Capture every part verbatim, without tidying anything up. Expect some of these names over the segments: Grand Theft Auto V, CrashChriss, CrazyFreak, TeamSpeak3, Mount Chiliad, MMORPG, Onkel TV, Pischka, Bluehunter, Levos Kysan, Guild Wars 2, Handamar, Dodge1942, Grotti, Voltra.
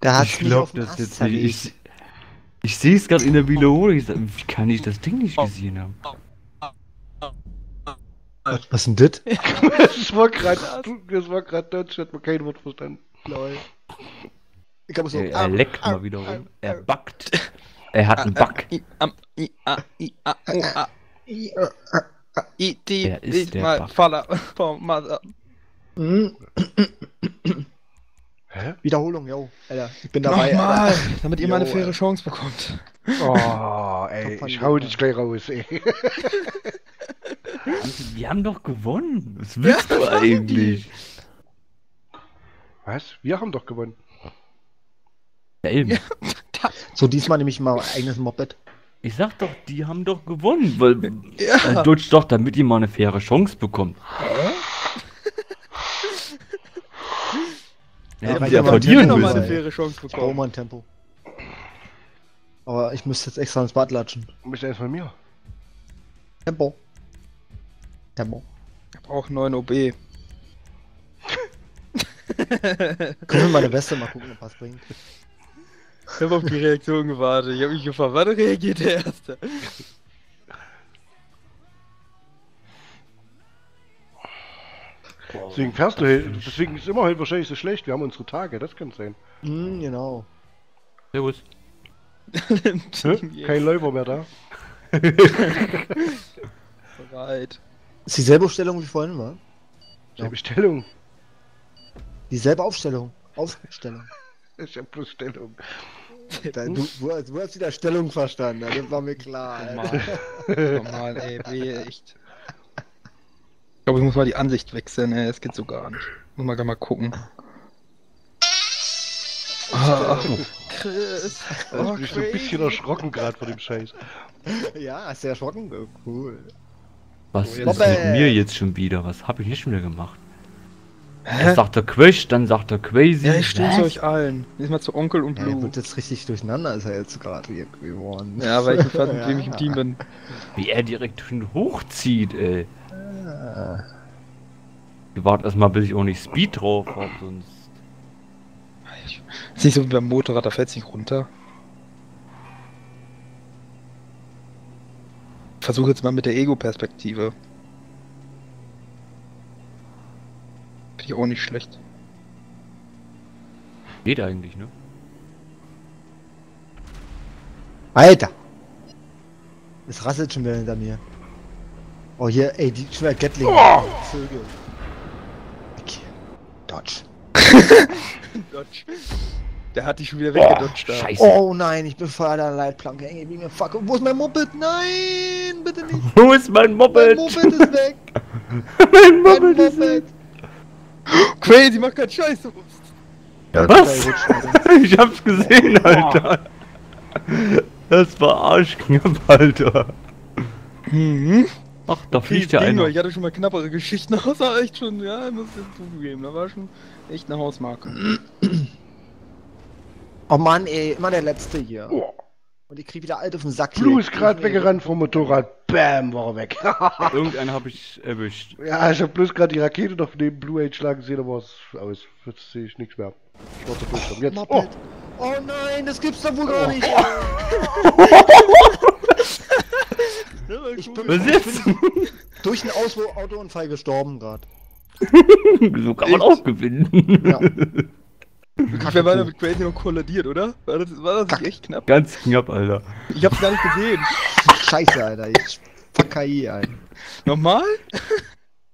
Da ich glaube das jetzt nicht. Ich, ich sehe es gerade in der Wiederholung. Wie kann ich das Ding nicht gesehen haben? Was denn das? Das war gerade Deutsch, hat man kein Wort verstanden. Lol. Ich glaub, so er, er leckt mal wieder rum. Er backt. Er hat einen Back. Er ist der Back. Hä? Wiederholung, yo. Alter, ich bin dabei. Nochmal, damit ihr yo, mal eine faire ey. Chance bekommt. Oh, ey, ich hau dich gleich raus, ey. Wir haben doch gewonnen. Was willst du eigentlich? Was? Wir haben doch gewonnen. Ja, eben. So, diesmal nehme ich mal mein eigenes Moped. Ich sag doch, die haben doch gewonnen, weil... Ja. Äh, Dutsch doch, damit ihr mal eine faire Chance bekommt. Hä? Ja, ja, ich habe nochmal eine faire Chance bekommen. Ich brauche mal ein Tempo. Aber ich müsste jetzt extra ins Bad latschen. Du bist ja erst bei mir. Tempo. Tempo. Ich brauche neun O B. Können wir meine Weste mal gucken, ob was bringt. Ich habe auf die Reaktion gewartet. Ich habe mich gefragt, wann reagiert der Erste? Deswegen fährst du hin. Deswegen ist immerhin wahrscheinlich so schlecht. Wir haben unsere Tage, das kann sein. Mm, genau. Servus. Kein Läufer mehr da. Bereit. Ist dieselbe Aufstellung wie vorhin, war? Selbe Stellung. Dieselbe Aufstellung. Aufstellung. Ich hab bloß Stellung. Da, du, du, hast, du hast wieder Stellung verstanden, das war mir klar. Normal, normal ey, weh, echt. Ich glaube, ich muss mal die Ansicht wechseln, ey, das geht so gar nicht. Muss mal gar mal gucken. Ah, oh. Chris! Oh, oh, ich bin so ein bisschen erschrocken gerade von dem Scheiß. Ja, hast du erschrocken? Oh, cool. Was oh, ist mit mir jetzt schon wieder? Was hab ich nicht schon wieder gemacht? Hä? Erst sagt er Crash, dann sagt er Crazy. Ja, ich stimme zu euch allen. Diesmal zu Onkel und Blue. Ja, wird jetzt richtig durcheinander, ist er jetzt gerade hier geworden. Ja, weil ich nicht weiß, mit wem ich im Team bin. Wie er direkt schon hochzieht, ey. Ja. Ich warte erstmal, bis ich auch nicht Speed drauf habe, sonst... Ist nicht so wie beim Motorrad, da fällt's nicht runter. Ich versuche jetzt mal mit der Ego-Perspektive. Finde ich auch nicht schlecht. Geht eigentlich, ne? Alter! Es rasselt schon wieder hinter mir. Oh hier, ey, die schwer Gatling. Oh. Vögel. Okay. Dodge. Dodge. Der hat dich schon wieder weggedodged. Oh, scheiße. Oh nein, ich bin vor einer Leitplanke hängen geblieben. Fuck. Wo ist mein Moped? Nein, bitte nicht. Wo ist mein Moped? Mein Moped ist weg. mein Moped, mein Moped ist weg. Crazy, mach grad Scheiße. Ja, was? Ich hab's gesehen, oh. Alter. Das war arschknapp, Alter. Mhm. Ach, da okay, fliegt ja einer. Ich hatte schon mal knappere Geschichten, außer echt schon, ja, muss ich zugeben, da war schon echt eine Hausmarke. Oh Mann, ey, immer der Letzte hier. Oh. Und ich krieg wieder alt auf den Sack. Blue ist gerade weggerannt vom Motorrad, bam, war er weg. Irgendeinen hab ich erwischt. Ja, ich hab bloß gerade die Rakete noch neben Blue einschlagen gesehen, aber es aus. Jetzt sehe ich nichts mehr. Ich war zu oh, jetzt. Oh. Oh nein, das gibt's doch wohl oh. gar nicht. Ich bin, ich bin durch einen Autounfall gestorben gerade. So kann man echt? Auch gewinnen. Ja. Wer war da mit Crazy noch kollidiert, oder? War das, war das echt knapp? Ganz knapp, Alter. Ich hab's gar nicht gesehen. Scheiße, Alter. Ich fuck K I ein. Normal?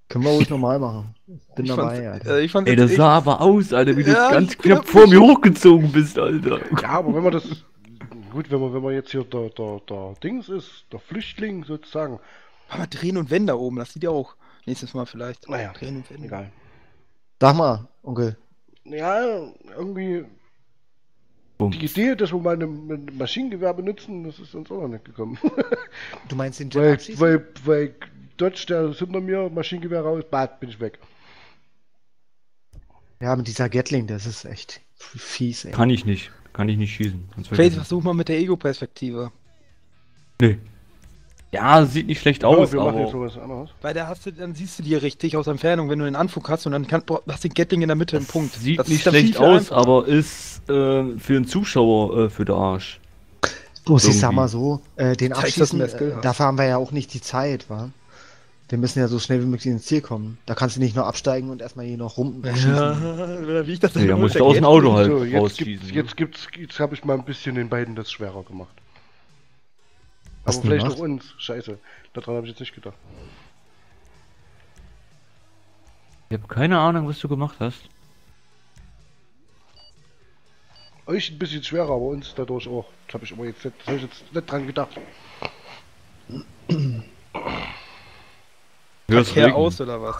Können wir ruhig normal machen. Bin ich dabei, Alter. Ich fand's Ey, das sah echt... aber aus, Alter, wie ja, du ganz knapp vor mir hochgezogen bist, Alter. Ja, aber wenn man das... Gut, wenn man, wenn man jetzt hier der, der, der Dings ist, der Flüchtling sozusagen. Aber drehen und wenden da oben, das sieht ja auch. Nächstes Mal vielleicht. Naja, drehen und wenden. Egal. Sag mal, Onkel. Ja, irgendwie. Bums. Die Idee, dass wir mal ein Maschinengewehr benutzen, das ist uns auch noch nicht gekommen. Du meinst den Jet abschießen? Weil, weil Dodge, der ist hinter mir, Maschinengewehr raus, bad, bin ich weg. Ja, mit dieser Gatling, das ist echt fies, ey. Kann ich nicht. Kann ich nicht schießen. Crazy, versuch mal mit der Ego-Perspektive. Nee. Ja, sieht nicht schlecht ja, aus, wir machen aber... Jetzt anders. Weil da hast du, dann siehst du dir richtig aus Entfernung, wenn du den Anflug hast und dann kann, boah, hast du den Gatling in der Mitte, im Punkt. Sieht das nicht schlecht aus, einfach. Aber ist äh, für den Zuschauer äh, für den Arsch. Bloß irgendwie. Ich sag mal so, äh, den Abschießen, äh, dafür haben wir ja auch nicht die Zeit, wa? Wir müssen ja so schnell wie möglich ins Ziel kommen. Da kannst du nicht nur absteigen und erstmal hier noch rumschießen. Ja, wie ich das denn? Nee, da musst du aus dem Auto halt so, jetzt, gibt's, jetzt gibt's, jetzt habe ich mal ein bisschen den beiden das schwerer gemacht. Was aber vielleicht auch uns. Scheiße. Daran habe ich jetzt nicht gedacht. Ich habe keine Ahnung, was du gemacht hast. Euch ein bisschen schwerer, aber uns dadurch auch. Das habe ich aber jetzt, hab ich jetzt nicht dran gedacht. Hörst Verkehr regnen. Aus oder was?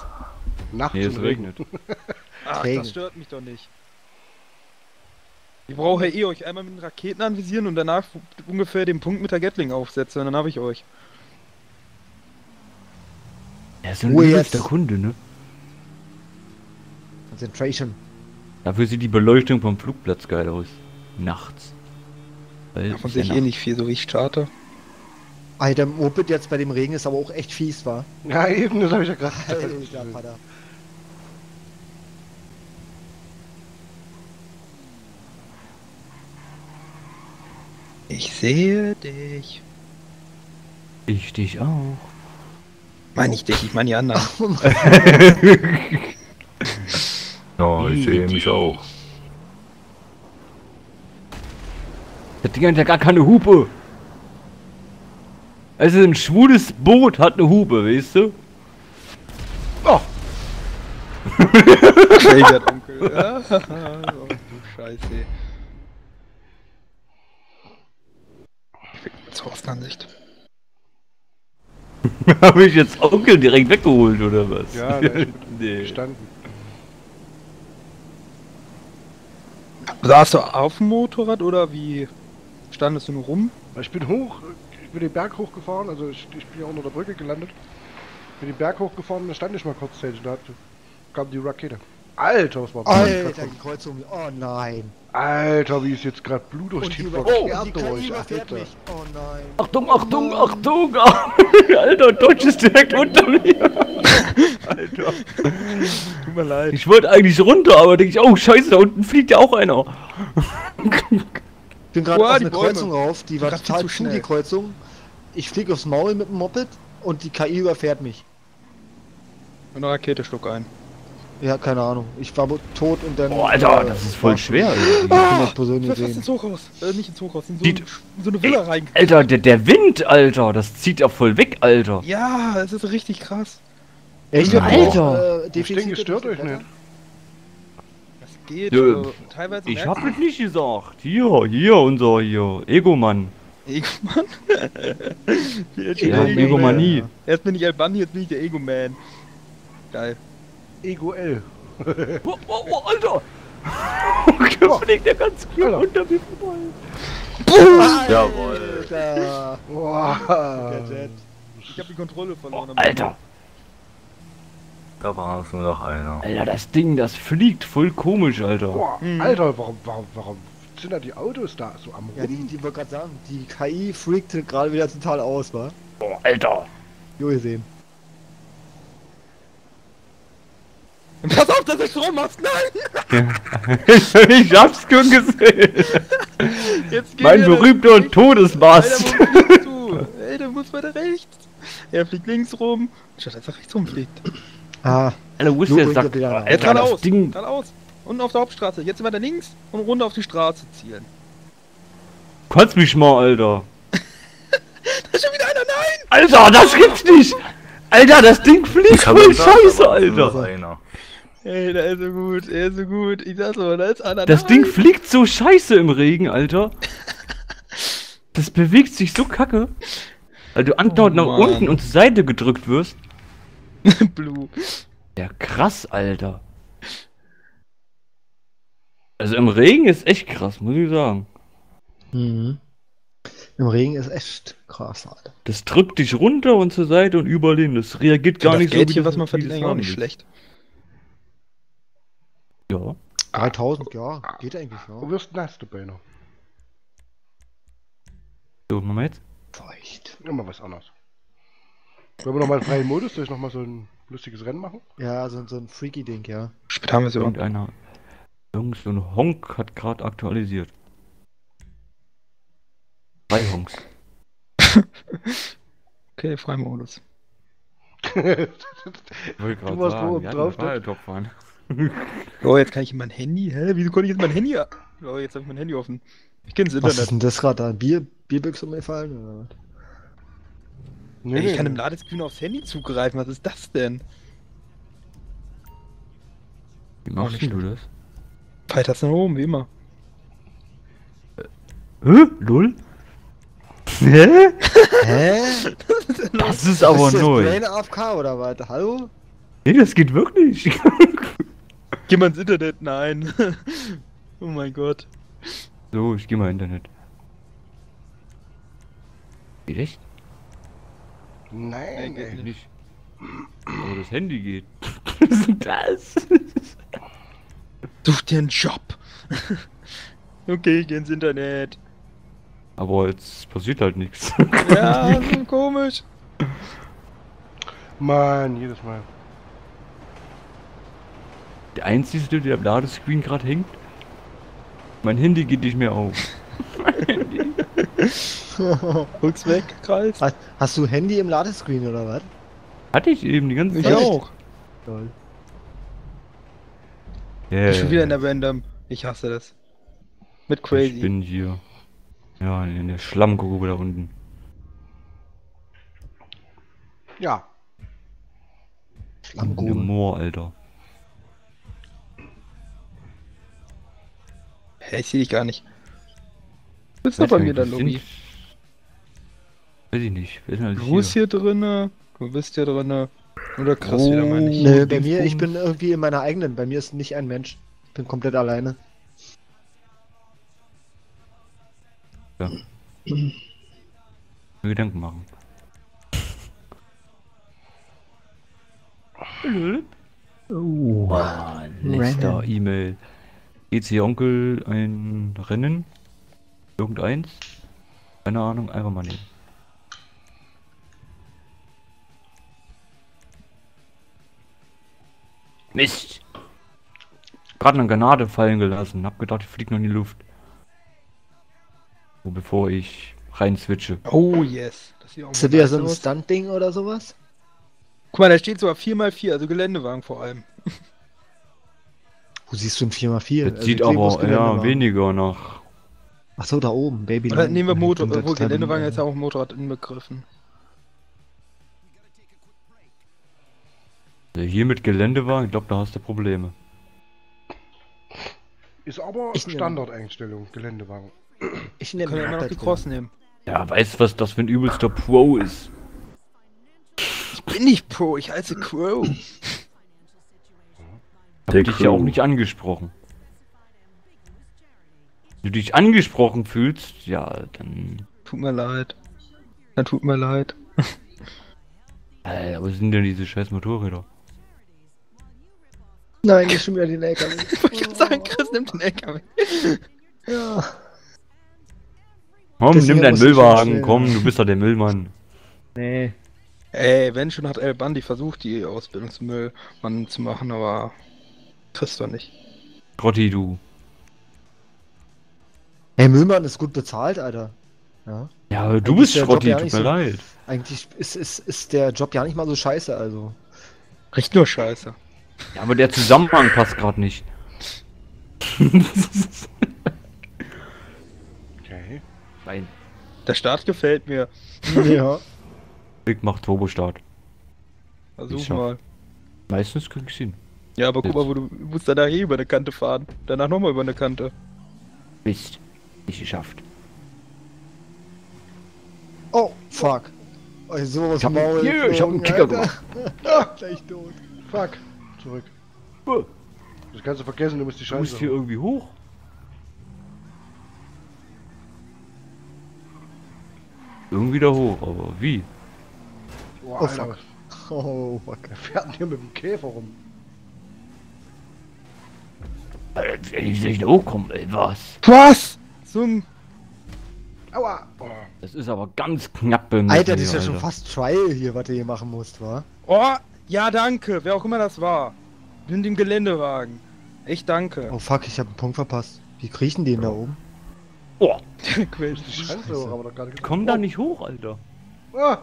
Nachts nee, es regnet. Ach, das stört mich doch nicht. Ich brauche ja eh euch einmal mit den Raketen anvisieren und danach ungefähr den Punkt mit der Gatling aufsetzen und dann habe ich euch. Ja, so ein letzter Kunde, ne? Concentration. Dafür sieht die Beleuchtung vom Flugplatz geil aus. Nachts. Davon sehe ich eh nicht viel, so wie ich starte. Alter, Moped jetzt bei dem Regen ist aber auch echt fies, war. Ja, eben, das habe ich ja gerade gesagt. Ich sehe dich. Ich dich auch. Meine ich dich, ich meine die anderen. Ja, ich sehe mich auch. Das Ding hat ja gar keine Hupe. Also ein schwules Boot hat eine Hupe, weißt du? Oh! Hey, der Dunkel. Oh, du Scheiße. Ich fick mal zur Außenansicht. Habe ich jetzt Onkel direkt weggeholt, oder was? Ja, da ist nee. Gestanden. Saß du auf dem Motorrad, oder wie standest du nur rum? Ich bin hoch. Ich bin den Berg hochgefahren, also ich, ich bin ja unter der Brücke gelandet. Bin den Berg hochgefahren und da stand ich mal kurzzeitig. Da kam die Rakete. Alter, was war Alter, Alter, die Kreuzung. Oh nein. Alter, wie ist jetzt gerade Blut durch die Verkehr durch. Alter. Oh nein. Achtung, Achtung, Achtung. Alter, Deutsch ist direkt unter mir. Alter. Tut mir leid. Ich wollte eigentlich runter, aber denke ich, oh scheiße, da unten fliegt ja auch einer. Ich bin gerade auf eine Kreuzung rauf, die war total zu, die Kreuzung. Ich fliege aufs Maul mit dem Moped und die K I überfährt mich. Und eine Rakete schluck ein. Ja, keine Ahnung. Ich war tot und dann... Oh, Alter, äh, das ist voll schwer. Ich kann das persönlich sehen. Ins Hochhaus. Äh, nicht ins Hochhaus, in so, die, in so eine Villa rein. Alter, der, der Wind, Alter, das zieht ja voll weg, Alter. Ja, das ist richtig krass. Echt, Alter. Das Ding gestört euch nicht. Geht, ja, also, teilweise ich hab es nicht gesagt. Hier, hier, unser hier. Egomann. Egomann? Ja, Egomanie. Ja. Erst bin ich Albani, jetzt bin ich der Egoman. Geil. Ego L. Oh, oh, oh, Alter! Oh, der ganz cool unter mir vorbei. Boom! Jawohl. Alter. Wow. Ich hab die Kontrolle verloren. Oh, Alter! Da war es nur noch einer. Alter, das Ding, das fliegt voll komisch, Alter. Boah, mhm. Alter, warum, warum, warum sind da die Autos da so am Rum? Ja, die, die wollte gerade sagen, die K I freakte gerade wieder total aus, wa? Boah, Alter. Jo, ihr sehen. Pass auf, dass du Strom machst, nein! Ich hab's schon gesehen. Jetzt mein berühmter Todesmast. Ey, der muss weiter rechts. Er fliegt links rum. Statt dass er rechts rumfliegt. Ah, Alter, wo ist der Sack? Alter, das Ding. Geradeaus. Unten auf der Hauptstraße. Jetzt weiter links und runter auf die Straße zielen. Kotz mich mal, Alter. Da ist schon wieder einer, nein! Alter, das gibt's nicht! Alter, das Ding fliegt voll scheiße, Alter. Ey, da ist so gut, er ist so gut. Ich sag's mal, da ist einer. Das Ding fliegt so scheiße im Regen, Alter. Das bewegt sich so kacke. Weil du andauernd nach unten und zur Seite gedrückt wirst. Blue. Ja, krass, Alter. Also im Regen ist echt krass, muss ich sagen. Mhm. Im Regen ist echt krass, Alter. Das drückt dich runter und zur Seite und überleben. Das reagiert gar ja, das nicht Geld so, wie hier, was man verdient, auch nicht schlecht. Ja. dreitausend, ja, geht eigentlich, ja. Du wirst nass, du Böhner. So, machen wir jetzt? Feucht. Immer was anderes. Wollen wir nochmal einen freien Modus? Soll ich nochmal so ein lustiges Rennen machen? Ja, so, so ein freaky Ding, ja. Später haben wir so irgendeiner. Irgend so ein Honk hat gerade aktualisiert. Drei Honks. Okay, freien Modus. Du warst nur drauf, ne? Oh, jetzt kann ich in mein Handy. Hä? Wieso konnte ich jetzt mein Handy? Oh, jetzt habe ich mein Handy offen. Ich kenne das Internet. Was ist denn das gerade da? Bier, Bierbüchse umgefallen oder was? Nee, ey, ich kann im Ladescreen aufs Handy zugreifen. Was ist das denn? Wie machst du das? Pfeiltasten nach oben, wie immer. Hä? Null? Hä? Hä? Das ist aber null. Ist das eine A F K oder was? Hallo? Nee, das geht wirklich. Geh mal ins Internet, nein. Oh mein Gott. So, ich geh mal ins Internet. Geht echt? Nein, geht nicht. Aber das Handy geht. Was ist denn das? Such dir einen Job. Okay, ich geh ins Internet. Aber jetzt passiert halt nichts. Ja, so komisch. Mann, jedes Mal. Der einzige, der am Ladescreen gerade hängt. Mein Handy geht nicht mehr auf. Mein Handy. Rück's weg, Kreis. Hast, hast du Handy im Ladescreen oder was? Hatte ich eben die ganze Zeit. Ich auch. Toll. Yeah. Ich bin wieder in der Random. Ich hasse das. Mit Crazy. Ich bin hier. Ja, in der Schlammgrube da unten. Ja. Schlammgrube. Im Moor, Alter. Hä, ich seh dich gar nicht. Du bist doch bei mir da, Lobby. Weiß ich nicht. Du bist hier drinne. Du bist hier drinne. Oder krass, oh, wieder meine ich. Nee, bei mir, ich bin irgendwie in meiner eigenen. Bei mir ist nicht ein Mensch. Ich bin komplett alleine. Ja. Mhm. Mir Gedanken machen. Oh, Mann. Nächster E-Mail. E C Onkel ein Rennen? Irgendeins? Keine Ahnung, einfach mal nehmen. Mist! Gerade eine Granate fallen gelassen, hab gedacht, die fliegt noch in die Luft. Bevor ich rein switche. Oh yes. Das ist das wieder so ein Stunt-Ding oder sowas? Guck mal, da steht sogar vier mal vier, also Geländewagen vor allem. Wo siehst du ein vier mal vier? Das sieht aber eher weniger nach. Achso, da oben, Baby. Oder nehmen wir Motor, obwohl Geländewagen ist ja auch Motorrad inbegriffen. Also hier mit Geländewagen, ich glaube, da hast du Probleme. Ist aber Standardeinstellung, Geländewagen. Ich nehme können wir noch die Cross nehmen. Ja, weißt du, was das für ein übelster Pro ist? Ich bin nicht Pro, ich heiße Crow. Hab der dich Crew. Ja auch nicht angesprochen. Wenn du dich angesprochen fühlst, ja, dann... Tut mir leid. Dann tut mir leid. Alter, wo sind denn diese scheiß Motorräder? Nein, ich schon wieder den L K W. Ich wollte sagen, Chris nimmt den L K W. Ja. Komm, nimm deinen Müllwagen, komm, du bist doch der Müllmann. Nee. Ey, wenn schon hat El Bandi versucht, die Ausbildung zum Müllmann zu machen, aber... kriegst du nicht. Grotti, du. Ey, Müllmann ist gut bezahlt, Alter. Ja, ja aber du bist Grotti, tut mir leid. Eigentlich ist, ist, ist der Job ja nicht mal so scheiße, also. Riecht nur scheiße. Ja, aber der Zusammenhang passt gerade nicht. Nein. Der Start gefällt mir. Ja. Ich mach Turbo-Start. Versuch mal. Meistens krieg ich's hin. Ja, aber guck mal, wo du musst danach eh über eine Kante fahren. Danach nochmal über eine Kante. Mist. Nicht geschafft. Oh, fuck. Oh, sowas ich, hab Maul, hier, ich hab einen Kicker gemacht. Gleich tot. Fuck. Zurück. Das kannst du vergessen, du musst die Scheiße. Du musst hier irgendwie hoch. Irgendwie da hoch, aber wie? Oh, oh fuck. Oh fuck. Wir fährt hier mit dem Käfer rum. Wie soll ich da hochkommen, ey? Was? Was? Zum... Aua! Oh. Das ist aber ganz knapp beim. Alter, das ist ja schon fast Trial hier, was du hier machen musst, wa? Oh, ja danke, wer auch immer das war. Nimm den Geländewagen. Ich danke. Oh fuck, ich habe einen Punkt verpasst. Wie kriechen die denn da oben? Oh! Quält die Scheiße hoch, aber doch gerade. Ich komm oh. da nicht hoch, Alter. Oh.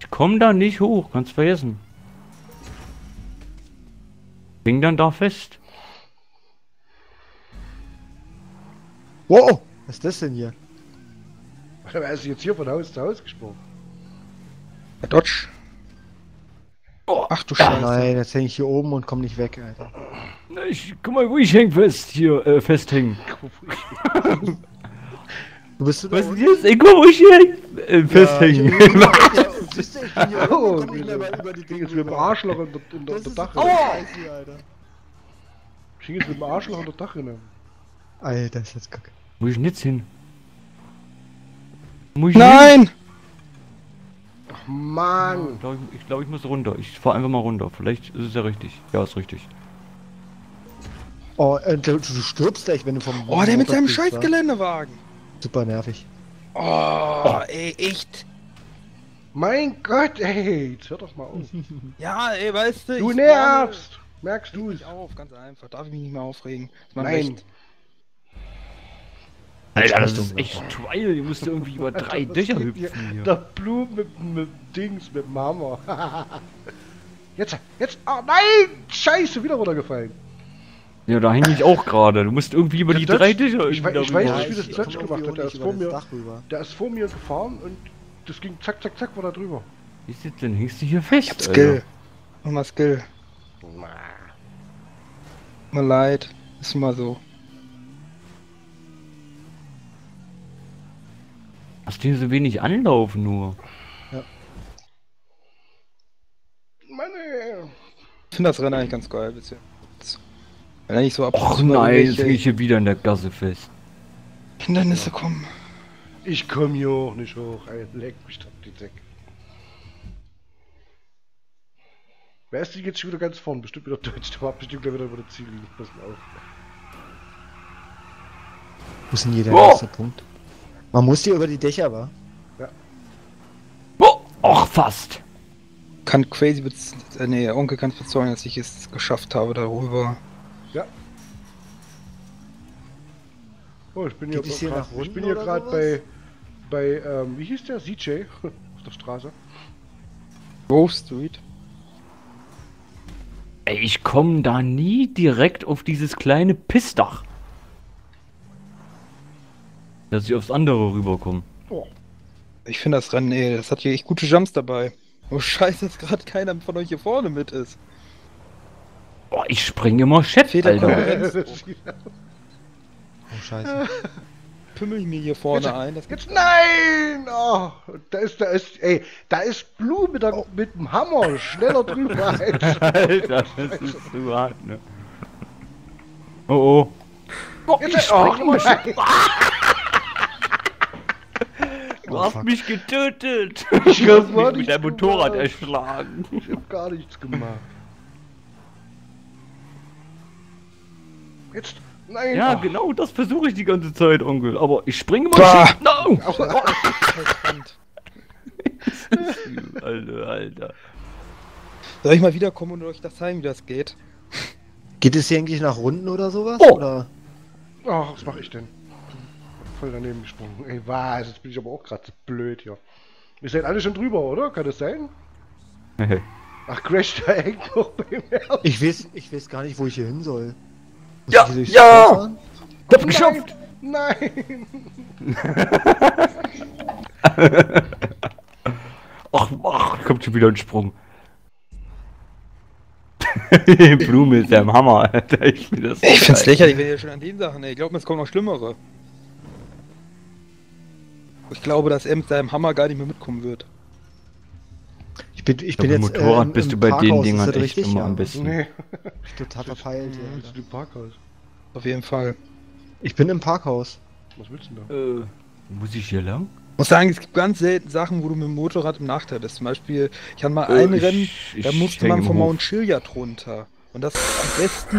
Ich komm da nicht hoch, kannst vergessen. Ging dann da fest. Wow! Was ist das denn hier? Wer ist jetzt hier von Haus zu Haus gesprungen? Der Dodge. Oh, ach du Scheiße. Nein, jetzt hänge ich hier oben und komme nicht weg, Alter. Ich, guck mal, wo ich häng fest hier, äh, festhängen. Du bist du da? Was ist jetzt? Ich guck, wo ich häng, äh, festhängen. Ja, siehst du, ich bin hier oben, komm nicht mehr über die Dinge. Ich bin mit dem Arschloch unter dem Dach rein. Aua! Alter. Ich bin jetzt mit dem Arschloch unter dem Dach rein. Alter, ist jetzt kacke. Muss ich nicht hin? Muss ich nein! Hin? Ach Mann! Ich glaube, ich, glaub, ich muss runter. Ich fahr einfach mal runter. Vielleicht ist es ja richtig. Ja, ist richtig. Oh, äh, du, du stirbst gleich, wenn du vom. Oh, der mit seinem scheiß Geländewagen! Super nervig. Oh, oh, ey, echt! Mein Gott, ey! Jetzt hör doch mal auf. Ja, ey, weißt du. Du ich nervst! Meine, merkst du es? Auf, ganz einfach. Darf ich mich nicht mehr aufregen? Nein! Recht. Alter, das ist echt Trial, du musst ja irgendwie über drei Dächer hüpfen. Da Blumen mit, mit Dings, mit dem Hammer. Jetzt, jetzt, oh nein! Scheiße, wieder runtergefallen. Ja, da hänge ich auch gerade. Du musst irgendwie über die drei Dächer irgendwie darüber. Ich weiß nicht, wie das Dodge gemacht hat. Der ist vor mir, der ist vor mir gefahren und das ging zack, zack, zack, war da drüber. Wie ist das denn? Hängst du hier fest? Ich hab Skill. Mach mal Skill. Mir leid, ist mal so. Hast du hier so wenig Anlauf nur? Ja. Mann, ey. Ich finde das Rennen eigentlich ganz geil, bisher. Wenn er nicht so ab. Och nein, jetzt gehe ich hier wieder in der Gasse fest. Hindernisse ja. kommen. Ich komme hier auch nicht hoch, ey. Leck mich doch die Deck. Wer ist denn jetzt schon wieder ganz vorn? Bestimmt wieder Deutsch, der war bestimmt wieder über der Ziellinie. Pass auf. Wo ist denn hier der oh. erste Punkt? Man muss hier über die Dächer, wa? Ja. Oh! Och, fast! Kann Crazy bez... Äh, nee, Onkel kann bezeugen, dass ich es geschafft habe, darüber. Ja. Oh, ich bin Geht hier, hier grad, nach Ich bin hier gerade bei... Bei, ähm, wie hieß der? C J? Auf der Straße. Grove Street. Ey, ich komme da nie direkt auf dieses kleine Pissdach. Dass sie aufs andere rüberkommen. Oh. Ich finde das Rennen, ey, das hat hier echt gute Jumps dabei. Oh scheiße, dass gerade keiner von euch hier vorne mit ist. Boah, ich springe immer Schätz, Alter. Oh scheiße. Pimmel ich mir hier vorne jetzt, ein. Das jetzt, nein! Oh, da ist, da ist, ey, da ist Blume da oh. mit dem Hammer schneller drüber. Alter, das ist zu hart, ne? Oh oh. Boah, jetzt, ich springe oh, immer Schätz. Du hast oh, mich getötet! Ich hab mich mit deinem Motorrad erschlagen. Ich hab gar nichts gemacht. Jetzt, nein! Ja, oh. genau das versuche ich die ganze Zeit, Onkel. Aber ich springe mal. No! Alter, Alter. Soll ich mal wiederkommen und euch das zeigen, wie das geht? Geht es hier eigentlich nach Runden oder sowas? Oh. Oder? Oh, was mache ich denn? Voll daneben gesprungen. Ey, was? Jetzt bin ich aber auch gerade so blöd hier. Ihr seid alle schon drüber, oder? Kann das sein? Ach, Crash, da hängt noch bei mir. Ich weiß, ich weiß gar nicht, wo ich hier hin soll. Muss ja! Ich ja! Ich hab oh, geschafft! Nein! nein. ach, ach, kommt schon wieder ein Sprung. Blume ist ja im Hammer, Alter. Ich, das ich find's lächerlich, wenn ihr schon an den Sachen, ey. Ich glaube, es kommen noch schlimmere. Ich glaube, dass er mit seinem Hammer gar nicht mehr mitkommen wird. Ich bin, ich bin jetzt Motorrad äh, im, bist im du bei Parkhaus, den Dingern echt richtig, immer ja. am besten. Nee. Ich bin total verpeilt. Ja, bist du im Parkhaus? Auf jeden Fall. Ich bin im Parkhaus. Was willst du denn da? Äh, muss ich hier lang? Ich muss sagen, es gibt ganz selten Sachen, wo du mit dem Motorrad im Nachteil bist. Zum Beispiel, ich hatte mal oh, ein ich, Rennen, ich, da musste man vom Mount Chiliad runter. Und das am besten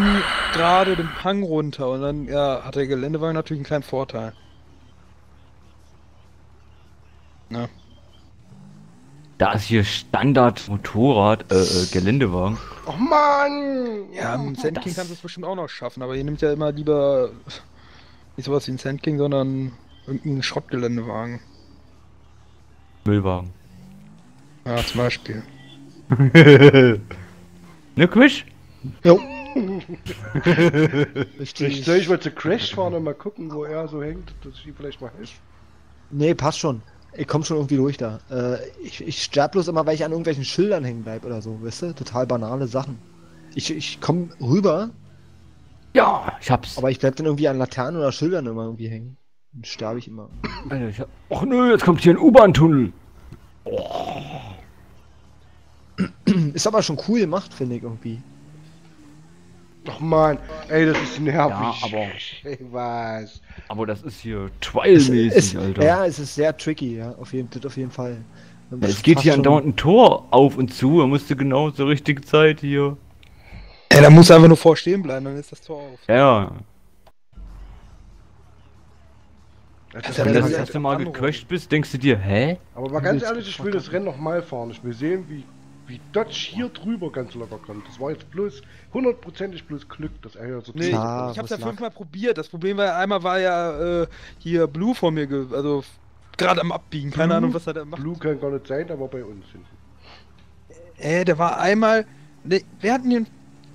gerade den Pang runter. Und dann ja, hat der Geländewagen natürlich einen kleinen Vorteil. Ja. Da ist hier Standard Motorrad, äh, äh Geländewagen. Oh Mann! Ja, mit dem Sand King kannst du es bestimmt auch noch schaffen, aber ihr nimmt ja immer lieber nicht sowas wie ein Sand King, sondern irgendeinen Schrottgeländewagen. Müllwagen. Ja, zum Beispiel. Ne, Crash? Jo. ich ich, ich wollte Crash fahren und mal gucken, wo er so hängt, dass ich ihm vielleicht mal helfe. Nee, passt schon. Ich komm schon irgendwie durch da. Äh, ich ich sterbe bloß immer, weil ich an irgendwelchen Schildern hängen bleib oder so, weißt du? Total banale Sachen. Ich, ich komm rüber. Ja, ich hab's. Aber ich bleib dann irgendwie an Laternen oder Schildern immer irgendwie hängen. Dann sterbe ich immer. Alter, ich hab... Och nö, jetzt kommt hier ein U-Bahn-Tunnel. Oh. Ist aber schon cool gemacht, finde ich irgendwie. Doch man, ey, das ist nervig. Ja, aber ich weiß. Aber das ist hier trial-mäßig, Alter. Ja, es ist sehr tricky, ja, auf jeden, auf jeden Fall. Ja, es geht hier andauernd ein Tor auf und zu, er musste genau zur richtigen Zeit hier. Ja, da muss einfach nur vorstehen bleiben, dann ist das Tor auf. Ja. Also, wenn du das erste Mal gecrasht bist, denkst du dir, hä? Aber mal ganz ehrlich, ich will das Rennen nochmal fahren. Ich will sehen, wie, wie Dodge hier drüber ganz locker kommt. Das war jetzt bloß hundertprozentig bloß Glück, dass er hier so... Nee, klar, ich, ich hab's ja fünfmal probiert. Das Problem war, einmal war ja äh, hier Blue vor mir, ge also gerade am Abbiegen. Keine Blue, Ahnung, was er da macht. Blue kann gar nicht sein, aber bei uns hinten. Äh, der war einmal... Ne, wir hatten den...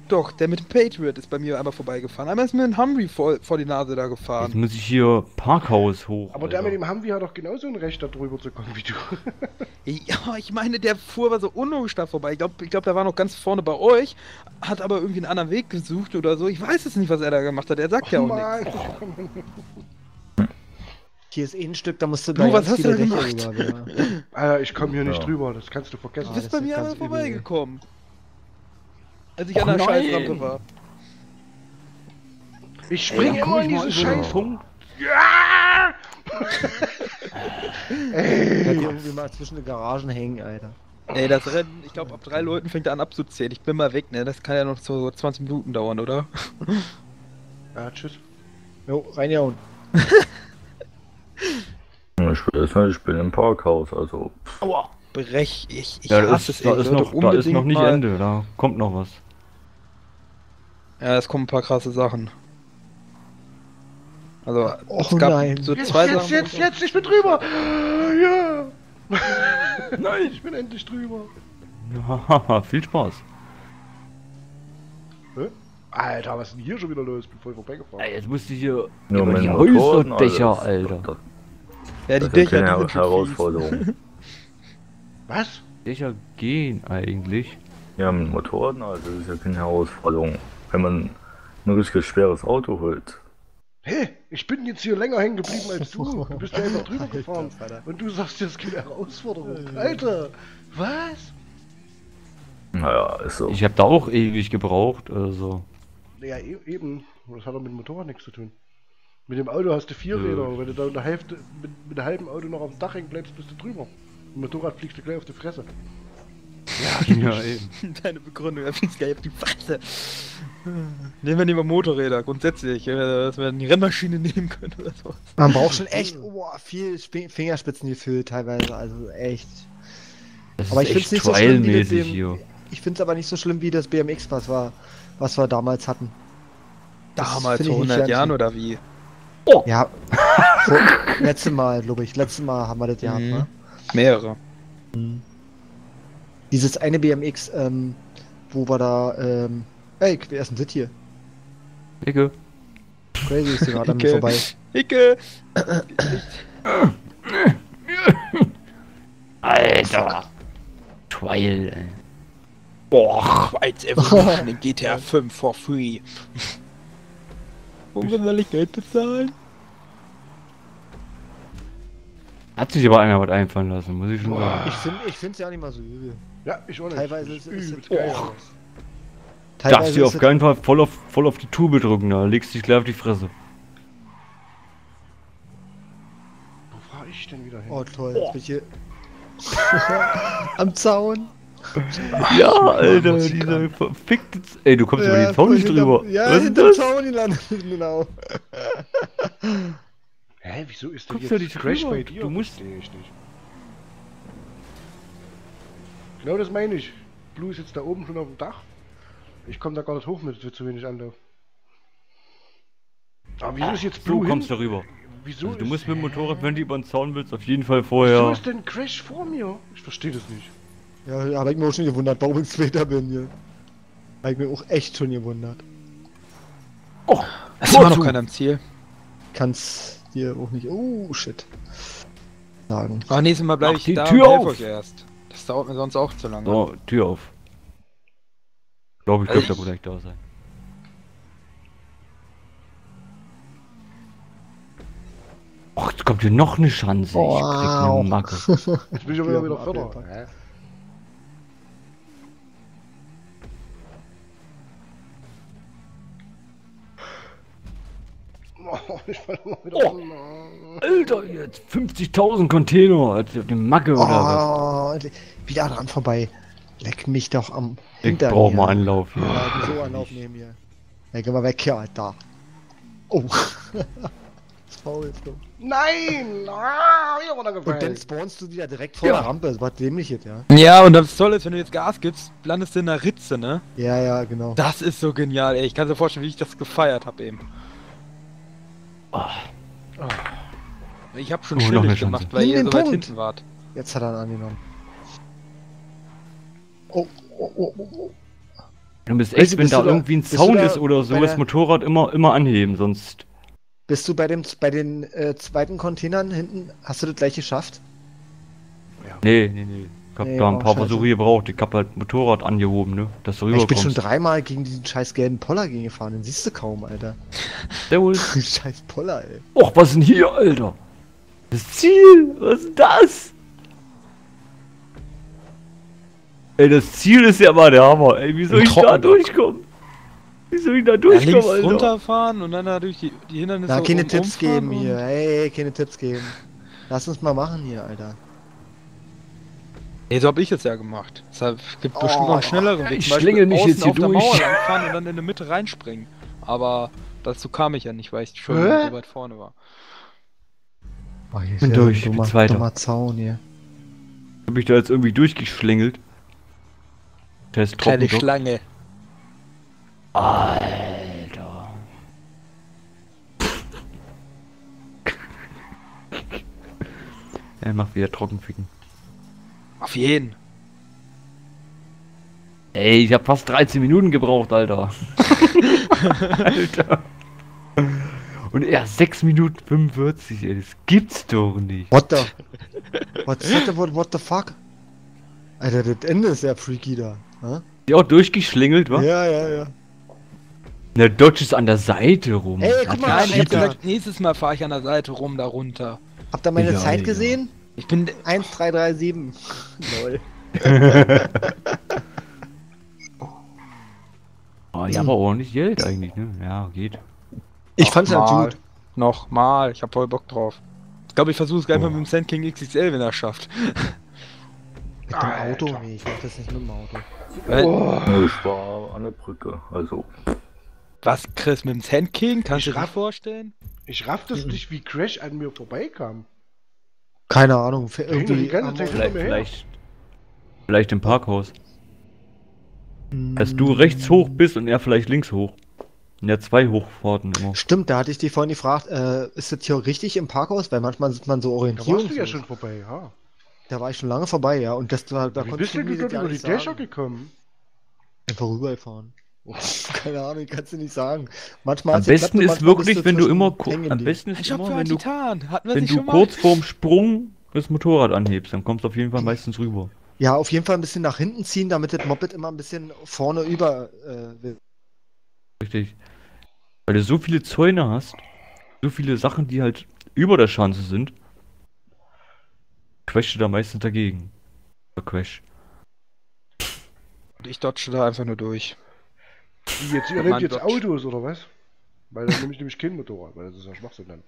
Doch, der mit dem Patriot ist bei mir einmal vorbeigefahren. Einmal ist mir ein Humvee vor, vor die Nase da gefahren. Jetzt muss ich hier Parkhaus hoch. Aber Alter, der mit dem Humvee hat doch genauso ein Recht, da drüber zu kommen wie du. Ja, ich meine, der fuhr war so unlogisch da vorbei. Ich glaube, ich glaub, der war noch ganz vorne bei euch, hat aber irgendwie einen anderen Weg gesucht oder so. Ich weiß es nicht, was er da gemacht hat. Er sagt oh ja auch nichts. Oh. Hier ist eh ein Stück, da musst du... Du, was hast du da gemacht? Rüber, ja. Alter, ich komme hier ja nicht drüber, das kannst du vergessen. Du bist ah, bei mir einmal vorbeigekommen. Als ich oh an der nein. Scheißrampe war. Ich springe ja, immer in diesen Scheißpunkt. Ja! Ey, ich kann irgendwie mal zwischen den Garagen hängen, Alter. Ey, das Rennen, ich glaube, ab drei Leuten fängt er an abzuzählen. Ich bin mal weg, ne? Das kann ja noch so zwanzig Minuten dauern, oder? Ja, tschüss. Jo, reinjauen. Ich will jetzt nicht, ich bin im Parkhaus, also. Aua! Brech ich, ich ja, hasse ist, es, da ist noch, da ist noch nicht mal Ende, da kommt noch was. Ja, es kommen ein paar krasse Sachen. Also, oh, es gab nein. so zwei jetzt, Sachen... Jetzt, jetzt, jetzt, ich bin drüber! Ja! Nein, ich bin endlich drüber! Haha, viel Spaß! Hä? Alter, was ist denn hier schon wieder los? Ich bin voll vorbeigefahren. Ey, jetzt musst du hier... Ja, über die Häuserdächer, Alter! Das, das, ja, die Dächer, die sind Herausforderung. Was? Dächer gehen eigentlich? Ja, mit Motorrad, also das ist ja keine Herausforderung, wenn man ein richtig schweres Auto holt. Hey, ich bin jetzt hier länger hängen geblieben als du. Du bist ja einfach drüber gefahren. Und du sagst, das ist keine Herausforderung. Alter, was? Naja, ist so. Ich habe da auch ewig gebraucht, also. Ja, eben. Das hat doch mit dem Motorrad nichts zu tun. Mit dem Auto hast du vier ja. Räder. Wenn du da in der Hälfte, mit, mit dem halben Auto noch auf dem Dach hängen bleibst, bist du drüber. Motorrad fliegst du gleich auf die Fresse. Ja, ja eben. Deine Begründung, er fliegst gleich auf die Fresse. Nehmen wir nicht mal Motorräder, grundsätzlich, dass wir eine Rennmaschine nehmen können oder sowas. Man braucht schon echt oh, viel Fingerspitzengefühl teilweise, also echt. Das aber ist ich echt nicht so schlimm, wie das hier. Ich finde es aber nicht so schlimm wie das B M X, was wir, was wir damals hatten. Damals, vor hundert Jahren oder wie? Oh. Ja, so, letztes Mal, glaube ich, letztes Mal haben wir das gehabt, mhm. ne? Mehrere. Dieses eine B M X, ähm, wo war da, ähm, ey, wer ist denn das hier? Icke. Crazy ist gerade an mir vorbei. Icke! Alter! Trial, ey. Boah, als Evolution in G T A fünf for free. Warum soll ich Geld bezahlen? Hat sich aber einer was einfallen lassen, muss ich schon Boah. sagen. Ich finde ich find's ja auch nicht mal so übel. Ja, ich auch nicht. Teilweise ist es geil. Darfst du auf keinen Fall voll auf, voll auf die Tube drücken, da legst dich gleich auf die Fresse. Wo fahr ich denn wieder hin? Oh toll, jetzt bin ich hier am Zaun. Ja, Alter, dieser verfickte... Ey, du kommst ja, über den Zaun nicht drüber. Ja, was hinter dem Zaun landet, genau. Hä, wieso ist denn jetzt Crash bei dir? Du musst... Nee, ich nicht. Genau das meine ich. Blue ist jetzt da oben schon auf dem Dach. Ich komme da gar nicht hoch mit, es wird zu wenig Anlauf. Aber wieso ist jetzt Blue? Du kommst da rüber. Wieso also, du musst mit dem Motorrad, wenn du über den Zaun willst, auf jeden Fall vorher... Wieso ist denn Crash vor mir? Ich verstehe das nicht. Ja, ja, habe ich mir auch schon gewundert, warum ich später bin hier. Habe ich mir auch echt schon gewundert. Oh, es war noch keiner am Ziel. Kann's dir auch nicht... Oh, shit. Sagen. Ach, nächstes Mal bleibe ich die da Tür und helf euch erst. Das dauert mir sonst auch zu lange. So, Tür auf. Ich glaube, ich dürfte da gleich da sein. Och, jetzt kommt hier noch eine Chance. Oh, ich krieg eine Macke. Jetzt bin ich aber wieder Förder. Oh, ich fall immer wieder oh. Runter. Alter, jetzt fünfzigtausend Container, als auf dem Macke oh, oder was? Wieder dran vorbei. Leck mich doch am Hinter. Ich brauch mal Anlauf hier. Ja, so Anlauf nehmen hier. Ja, geh mal weg hier, Alter. Oh. Das faul ist doch. Nein! Ah, wieder runtergefallen. Und dann spawnst du wieder direkt vor ja. der Rampe. Das war dämlich jetzt, ja. Ja, und das Tolle ist, wenn du jetzt Gas gibst, landest du in der Ritze, ne? Ja, ja, genau. Das ist so genial, ey. Ich kann dir vorstellen, wie ich das gefeiert habe eben. Oh. Oh. Ich hab schon oh, schwierig gemacht, weil Nimm ihr so weit Punkt. hinten wart. Jetzt hat er ihn angenommen. Oh, oh, oh, oh. Du bist echt, weißt, wenn bist da irgendwie ein Zaun ist oder so, das Motorrad immer, immer anheben, sonst... Bist du bei, dem, bei den äh, zweiten Containern hinten, hast du das gleich geschafft? Ja. Nee, nee, nee. Ich hab nee, da ein paar Versuche gebraucht. Ich hab halt Motorrad angehoben, ne? Dass du rüber ich bin kommst. Schon dreimal gegen diesen scheiß gelben Poller gefahren, den siehst du kaum, Alter. Der wohl. Scheiß Poller, ey. Och, was ist denn hier, Alter? Das Ziel, was ist das? Ey, das Ziel ist ja mal der Hammer, ey. Wie soll ich da durchkommen? Wie soll ich da durchkommen, ja, Alter? Runterfahren und dann da durch die, die Hindernisse. Na, keine um, Tipps geben hier, ey, keine Tipps geben. Lass uns mal machen hier, Alter. Nee, so hab ich es ja gemacht. Deshalb gibt es oh, bestimmt noch einen schnelleren Weg. Ich schlingel mich jetzt hier auf durch. Der Mauer langfahren und dann in der Mitte reinspringen. Aber dazu kam ich ja nicht, weil ich schon Hä? so weit vorne war. Oh, hier ist bin ja durch, ein dummer, dummer Zaun hier. Hab ich da jetzt irgendwie durchgeschlingelt. Der ist trocken. Kleine Schlange. Alter. Er macht wieder Trockenficken. Auf jeden. Ey, ich hab fast dreizehn Minuten gebraucht, Alter. Alter. Und er sechs Minuten fünfundvierzig, ey, das gibt's doch nicht. What the? What the, what, what the fuck? Alter, das Ende ist ja freaky da. Huh? Ja, auch durchgeschlingelt, wa? Ja, ja, ja. Na, Dodge ist an der Seite rum. Ey, guck mal, ich hab gesagt, nächstes Mal fahr ich an der Seite rum, da runter. Habt ihr meine ja, Zeit ja. gesehen? Ich bin eins drei drei sieben. Lol. Oh, ja, aber ordentlich Geld eigentlich, ne? Ja, geht. Ich Ach, fand's ja gut. Nochmal, ich hab voll Bock drauf. Ich glaube, ich versuche es gleich oh. mal mit dem Sand King X X L, wenn er schafft. Mit dem Alter. Auto? Nee, ich mach das nicht mit dem Auto. Oh. Ich war an der Brücke, also. Was, Chris, mit dem Sand King? Kannst du dir das vorstellen? Ich raff das mhm. nicht, wie Crash an mir vorbeikam. Keine Ahnung, irgendwie vielleicht, vielleicht, vielleicht im Parkhaus. Hm. Dass du rechts hoch bist und er vielleicht links hoch. Und ja, zwei Hochfahrten immer. Stimmt, da hatte ich dich vorhin gefragt, äh, ist das hier richtig im Parkhaus? Weil manchmal sitzt man so orientiert. Da warst du ja schon vorbei, ja. Da war ich schon lange vorbei, ja. Und das war, da konntest du nicht über die Dächer gekommen. Einfach rüberfahren. Oh, keine Ahnung, ich kann es dir nicht sagen. Manchmal am besten ist wirklich, wenn du immer am besten ist immer, wenn du, wenn du kurz vorm Sprung das Motorrad anhebst, dann kommst du auf jeden Fall meistens rüber. Ja, auf jeden Fall ein bisschen nach hinten ziehen, damit das Moped immer ein bisschen vorne über äh, will. Richtig. Weil du so viele Zäune hast, so viele Sachen, die halt über der Schanze sind, crashst du da meistens dagegen. Oder crash. Und ich dodge da einfach nur durch. Wie jetzt, ihr nehmt jetzt Autos oder was? Weil dann nehme ich nämlich kein Motorrad, weil das ist ja Schwachsinn dann.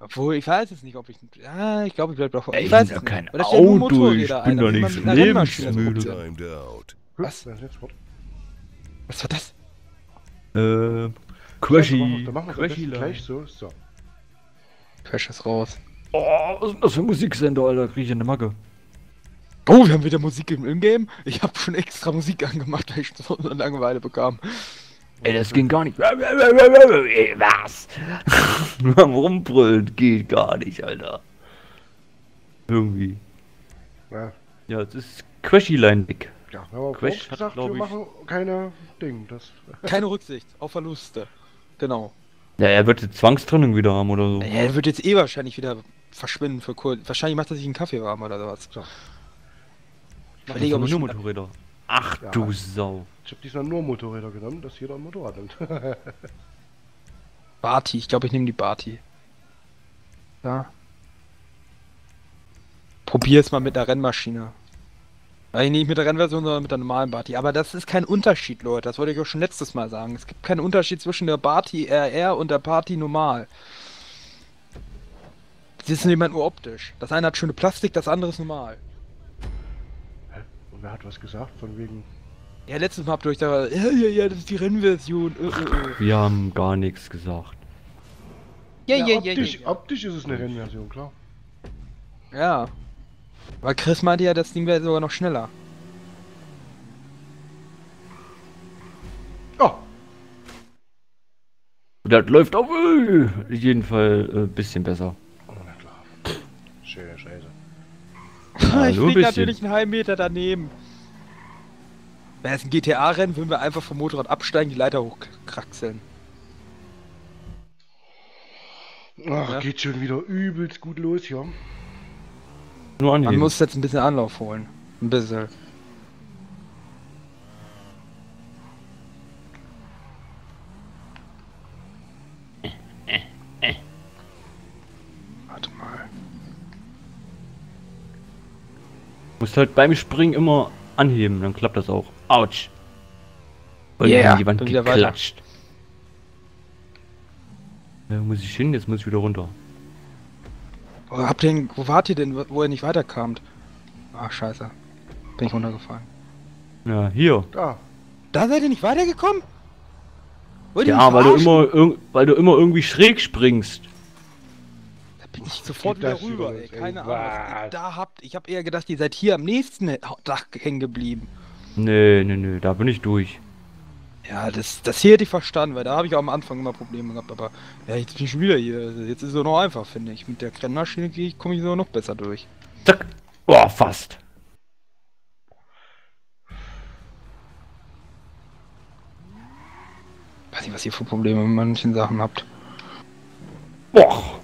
Obwohl, ich weiß jetzt nicht, ob ich... Ja, ich glaube, ich bleibe doch... Ich weiß es nicht. Ich bin doch kein Auto, ich bin doch nicht lebensmüde. Was? Was war das? Ähm... Crashy. Da machen wir das gleich so. So. Crash ist raus. Oh, was ist das für ein Musiksender, Alter? Krieg ich eine Macke. Oh, wir haben wieder Musik im Ingame? Ich hab schon extra Musik angemacht, weil ich so eine Langeweile bekam. Ey, das ging gar nicht. Was? Rumbrüllen geht gar nicht, Alter. Irgendwie. Ja, ja das ist Crashy-Line-Dick. Ja, aber Crash hat, gesagt, wir ich... machen keine Ding. Das... Keine Rücksicht auf Verluste. Genau. Ja, er wird jetzt Zwangstrennung wieder haben oder so. Ja, er wird jetzt eh wahrscheinlich wieder verschwinden für kurz. Wahrscheinlich macht er sich einen Kaffee warm oder sowas. So. Ich überlege aber nur Motorräder. Ach ja, du Sau. Ich hab diesmal nur Motorräder genommen, dass jeder ein Motorrad nimmt. Barty, ich glaube ich nehme die Barty. Ja. Probier es mal mit einer Rennmaschine. Nein, nicht mit der Rennversion, sondern mit der normalen Barty. Aber das ist kein Unterschied, Leute. Das wollte ich euch schon letztes Mal sagen. Es gibt keinen Unterschied zwischen der Barty R R und der Barty normal. Die sind jemand nur optisch. Das eine hat schöne Plastik, das andere ist normal. Hä? Und wer hat was gesagt? Von wegen... Ja, letztes Mal habt ihr euch da... Ja, ja, ja, das ist die Rennversion. Ö, ö, ö. Wir haben gar nichts gesagt. Ja, ja, ja, optisch, ja, ja, ja. Optisch ist es eine Rennversion, klar. Ja. Weil Chris meinte ja, das Ding wäre sogar noch schneller. Oh! Das läuft auf jeden Fall ein bisschen besser. Oh, na klar. Schöne Scheiße. Ja, ich fliege natürlich einen halben Meter daneben. Wäre es ein G T A-Rennen, würden wir einfach vom Motorrad absteigen, die Leiter hochkraxeln. Ach, ja? Geht schon wieder übelst gut los hier. Nur angehen. Man muss jetzt ein bisschen Anlauf holen. Ein bisschen. Äh, äh, äh. Warte mal. Du musst halt beim Springen immer anheben, dann klappt das auch. Autsch. Und yeah, die Wand geklatscht. Da muss ich hin, jetzt muss ich wieder runter. Oh, habt ihr denn, wo wart ihr denn, wo ihr nicht weiterkamt? Ach, scheiße. Bin ich runtergefallen. Ja, hier. Da. Da seid ihr nicht weitergekommen? Wollt ihr ja, weil du, immer, weil du immer irgendwie schräg springst. Da bin ich sofort wieder rüber, ey. Keine Ahnung, was ihr da habt. Ich hab eher gedacht, ihr seid hier am nächsten Dach hängen geblieben. Nee, nee, nee, da bin ich durch. Ja, das, das hier hätte ich verstanden, weil da habe ich auch am Anfang immer Probleme gehabt, aber ja, jetzt bin ich schon wieder hier. Jetzt ist es noch einfach, finde ich. Mit der Rennmaschine komme ich so noch besser durch. Zack! Boah, fast! Weiß nicht, was ihr für Probleme mit manchen Sachen habt. Boah!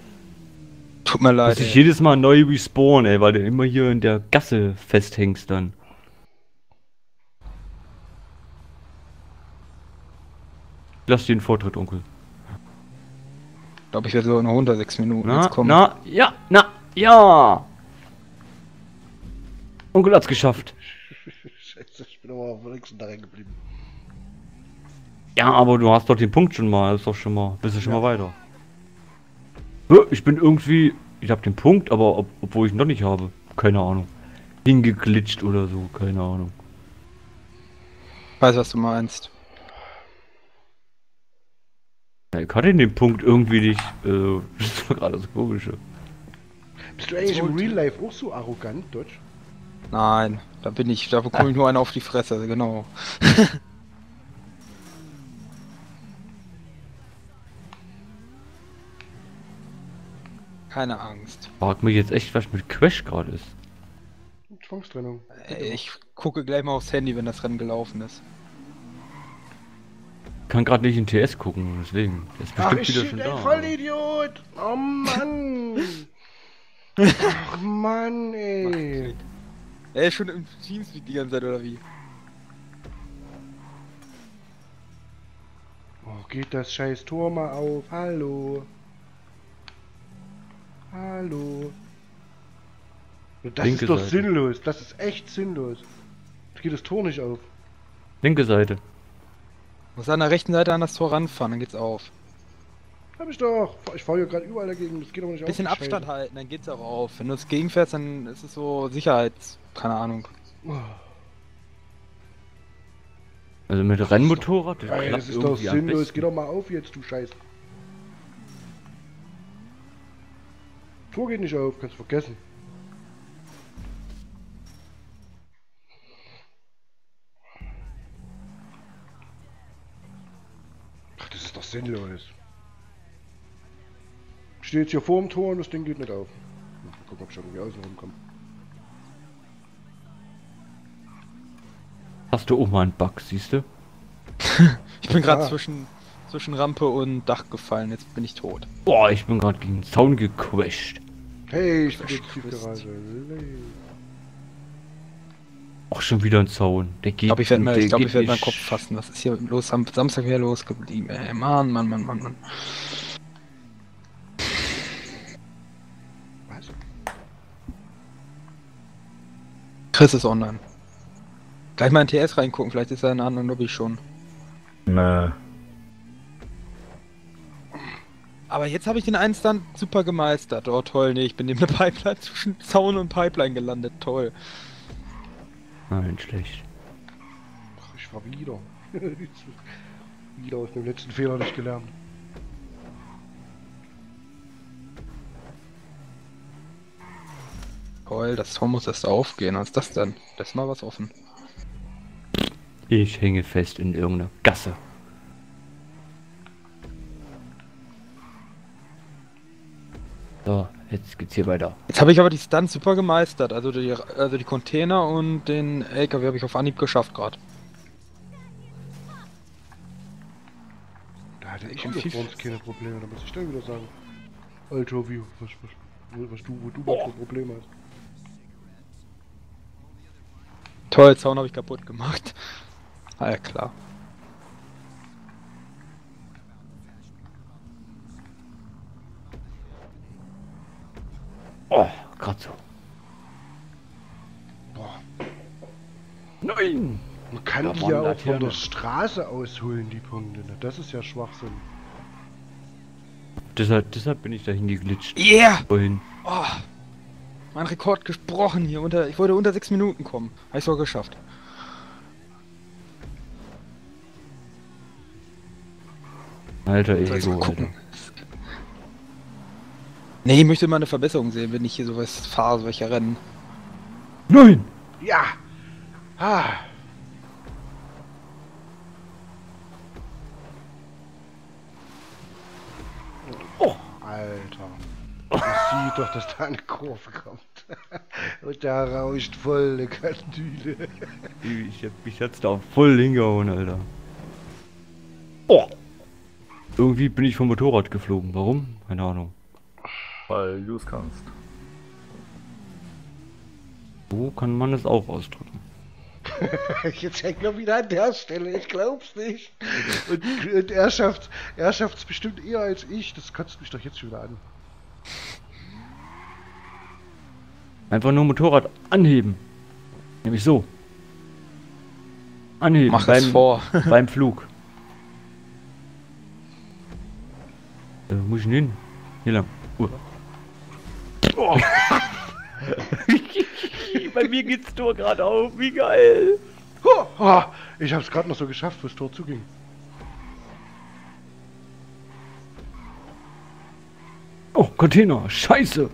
Tut mir leid. Muss ich jedes Mal neu respawnen, ey, weil du immer hier in der Gasse festhängst dann. Lass dir den Vortritt, Onkel. Ich glaube, ich werde so noch unter sechs Minuten na, jetzt kommen. Na, ja, na, ja! Onkel hat's geschafft. Scheiße, ich bin aber auf dem nächsten Tag geblieben. Ja, aber du hast doch den Punkt schon mal, das ist doch schon mal, bist du schon ja. mal weiter. Ich bin irgendwie, ich habe den Punkt, aber ob, obwohl ich ihn noch nicht habe, keine Ahnung. Hingeglitscht oder so, keine Ahnung. Ich weiß, was du meinst. Ich hatte den Punkt irgendwie nicht. Äh, das war gerade das Komische. Bist du eigentlich im Real Life auch so arrogant, Deutsch? Nein, da bin ich. Da bekomme ich nur einen auf die Fresse, genau. Keine Angst. Frag mich jetzt echt, was mit Crash gerade ist. Zwangstrennung. Ich gucke gleich mal aufs Handy, wenn das Rennen gelaufen ist. Ich kann gerade nicht in T S gucken, deswegen. Der ist bestimmt wieder schon da. Voll Idiot! Oh Mann! Ach Mann, ey! Er ist schon im TeamSpeak die ganze Zeit, oder wie? Oh, geht das scheiß Tor mal auf? Hallo! Hallo! Das ist doch sinnlos, das ist echt sinnlos. Jetzt geht das Tor nicht auf. Linke Seite. Muss an der rechten Seite an das Tor ranfahren, dann geht's auf. Hab ich doch. Ich fahre hier gerade überall dagegen. Das geht doch nicht auf. Bisschen Abstand halten, dann geht's auch auf. Wenn du es gegenfährst, dann ist es so Sicherheits... Keine Ahnung. Also mit Rennmotorrad? Das, Ey, das ist doch sinnlos. Geh doch mal auf jetzt, du Scheiß. Tor geht nicht auf, kannst vergessen. Ach, das ist doch sinnlos. Ich stehe jetzt hier vor dem Tor und das Ding geht nicht auf. Mal gucken, ob ich irgendwie außen rumkomme. Hast du auch mal einen Bug, siehst du? Ich bin gerade ah. zwischen, zwischen Rampe und Dach gefallen, jetzt bin ich tot. Boah, ich bin gerade gegen den Zaun gequetscht. Hey, ich bin jetzt Tiefgarage. Auch schon wieder ein Zaun. Der geht glaub, ich werde mir, glaub, werd meinen Kopf fassen. Was ist hier los? Am Samstag wieder los geblieben. Ey, Mann, Mann, Mann, Mann, Mann. Was? Chris ist online. Gleich mal in T S reingucken, vielleicht ist er in einer anderen Lobby schon. Nö. Aber jetzt habe ich den einen Stand super gemeistert. Oh toll, nee, ich bin neben der Pipeline zwischen Zaun und Pipeline gelandet, toll. Nein, schlecht. Ach, ich war wieder. wieder aus dem letzten Fehler nicht gelernt. Toll, das Tor muss erst aufgehen, was ist das denn? Das ist mal was offen. Ich hänge fest in irgendeiner Gasse. So, jetzt geht's hier weiter. Jetzt habe ich aber die Stunts super gemeistert. Also die, also die Container und den L K W habe ich auf Anhieb geschafft gerade. Da hatte ich schon keine Probleme, da muss ich dann wieder sagen. Alter, wie, was, was, was du, wo du oh. was Probleme hast. Toll, Zaun habe ich kaputt gemacht. Ah ja, klar. Oh, gerade so. Boah. Nein! Man kann die ja auch von der Straße ausholen, die Punkte. Das ist ja Schwachsinn. Deshalb, deshalb bin ich dahin geglitscht. Yeah! Wohin? Oh. Mein Rekord gesprochen hier. Unter, ich wollte unter sechs Minuten kommen. Habe ich es auch geschafft. Alter, ich also gucken. Alter. Nee, ich möchte mal eine Verbesserung sehen, wenn ich hier sowas fahre, solche Rennen. Nein! Ja! Ah! Oh! Alter! Man sieht doch, dass da eine Kurve kommt. Und da rauscht voll eine Kantüle. Ich hab mich jetzt da voll hingehauen, Alter. Oh. Irgendwie bin ich vom Motorrad geflogen. Warum? Keine Ahnung. Weil du es kannst. So kann man es auch ausdrücken. Jetzt hängt noch wieder an der Stelle, ich glaub's nicht. Und, und er schafft er schafft's bestimmt eher als ich. Das kotzt mich doch jetzt schon wieder an. Einfach nur Motorrad anheben. Nämlich so. Anheben. Mach beim, es vor. beim Flug. Da muss ich hin. Hier lang. Uh. Oh. Bei mir geht's Tor gerade auf. Wie geil. Ich hab's gerade noch so geschafft, wo das Tor zuging. Oh, Container, scheiße!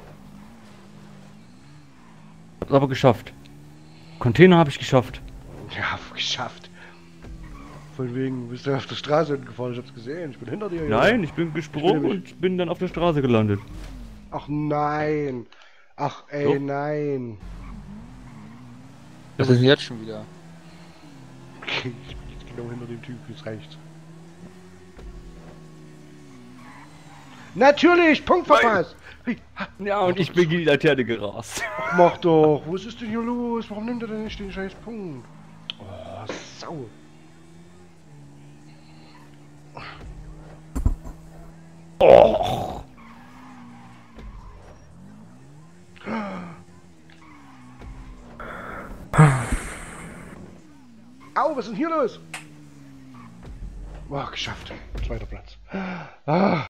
Hab's aber geschafft. Container habe ich geschafft. Ja, geschafft. Von wegen, bist du auf der Straße gefahren, ich hab's gesehen, ich bin hinter dir. Nein, jetzt. ich bin gesprungen ich bin und bin dann auf der Straße gelandet. Ach nein! Ach ey, so. nein! Das ist jetzt schon wieder. Okay, ich bin jetzt genau hinter dem Typ, das reicht. Natürlich! Punkt verpasst! Ja, und ich bin gegen die Laterne gerast. Ach, mach doch! Was ist denn hier los? Warum nimmt er denn nicht den scheiß Punkt? Oh, Sau! Oh! Au, was ist denn hier los? Oh, geschafft! Zweiter Platz. Ah!